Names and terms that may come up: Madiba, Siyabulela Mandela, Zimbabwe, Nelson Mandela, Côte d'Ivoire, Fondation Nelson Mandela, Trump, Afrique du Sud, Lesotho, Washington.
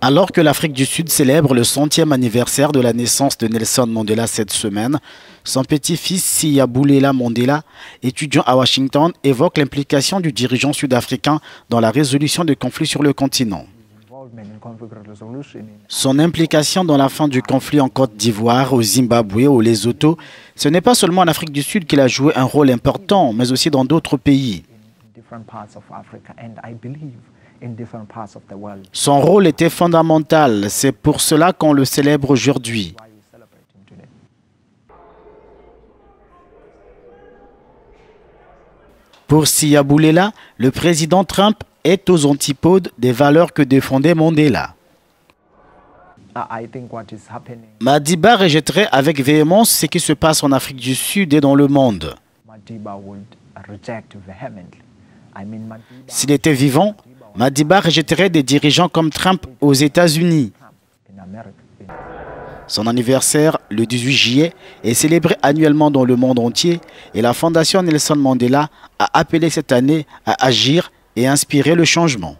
Alors que l'Afrique du Sud célèbre le 100e anniversaire de la naissance de Nelson Mandela cette semaine, son petit-fils Siyabulela Mandela, étudiant à Washington, évoque l'implication du dirigeant sud-africain dans la résolution de conflits sur le continent. Son implication dans la fin du conflit en Côte d'Ivoire, au Zimbabwe, au Lesotho, ce n'est pas seulement en Afrique du Sud qu'il a joué un rôle important, mais aussi dans d'autres pays. Son rôle était fondamental, c'est pour cela qu'on le célèbre aujourd'hui. Pour Siyabulela, le président Trump est aux antipodes des valeurs que défendait Mandela. Madiba rejetterait avec véhémence ce qui se passe en Afrique du Sud et dans le monde. S'il était vivant, Madiba rejetterait des dirigeants comme Trump aux États-Unis. Son anniversaire, le 18 juillet, est célébré annuellement dans le monde entier et la Fondation Nelson Mandela a appelé cette année à agir et inspirer le changement.